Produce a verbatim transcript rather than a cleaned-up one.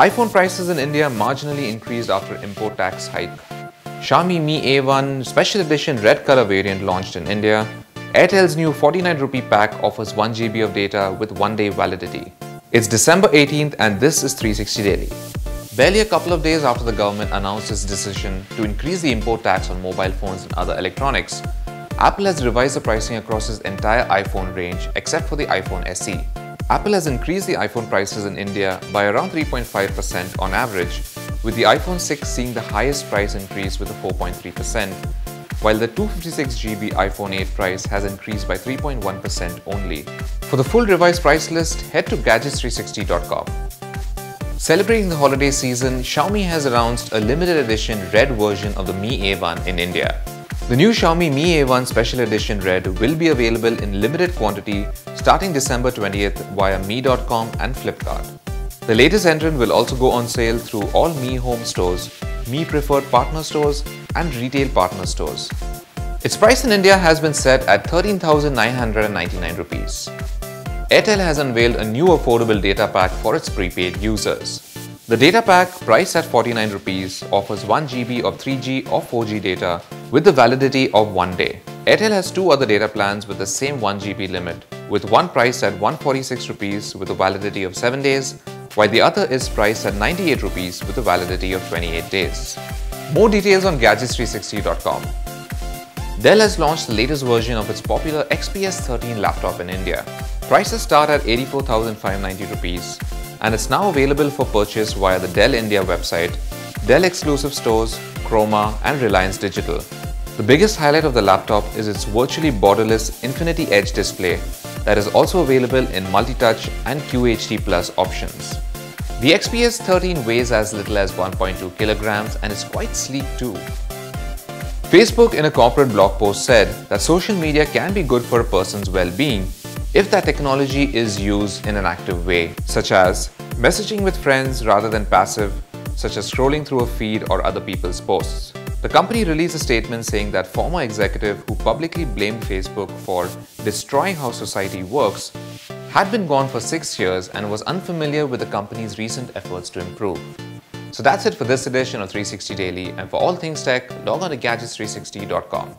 iPhone prices in India marginally increased after import tax hike. Xiaomi Mi A one Special Edition red color variant launched in India. Airtel's new forty-nine rupee pack offers one G B of data with one day validity. It's December eighteenth and this is three sixty Daily. Barely a couple of days after the government announced its decision to increase the import tax on mobile phones and other electronics, Apple has revised the pricing across its entire iPhone range except for the iPhone S E. Apple has increased the iPhone prices in India by around three point five percent on average, with the iPhone six seeing the highest price increase with a four point three percent, while the two fifty-six gigabyte iPhone eight price has increased by three point one percent only. For the full revised price list, head to gadgets three sixty dot com. Celebrating the holiday season, Xiaomi has announced a limited edition red version of the Mi A one in India. The new Xiaomi Mi A one Special Edition Red will be available in limited quantity starting December twentieth via Mi dot com and Flipkart. The latest entrant will also go on sale through all Mi Home stores, Mi Preferred Partner stores and retail partner stores. Its price in India has been set at thirteen thousand nine hundred ninety-nine rupees. Airtel has unveiled a new affordable data pack for its prepaid users. The data pack, priced at forty-nine rupees, offers one G B of three G or four G data with the validity of one day. Airtel has two other data plans with the same one G B limit, with one priced at one hundred forty-six rupees with a validity of seven days, while the other is priced at ninety-eight rupees with a validity of twenty-eight days. More details on gadgets three sixty dot com. Dell has launched the latest version of its popular X P S thirteen laptop in India. Prices start at eighty-four thousand five hundred ninety rupees and it's now available for purchase via the Dell India website, Dell exclusive stores, Chroma and Reliance Digital. The biggest highlight of the laptop is its virtually borderless Infinity Edge display that is also available in multi-touch and Q H D Plus options. The X P S thirteen weighs as little as one point two kilograms and is quite sleek too. Facebook in a corporate blog post said that social media can be good for a person's well-being if that technology is used in an active way, such as messaging with friends rather than passive, such as scrolling through a feed or other people's posts. The company released a statement saying that former executive who publicly blamed Facebook for destroying how society works had been gone for six years and was unfamiliar with the company's recent efforts to improve. So that's it for this edition of three sixty Daily, and for all things tech, log on to gadgets three sixty dot com.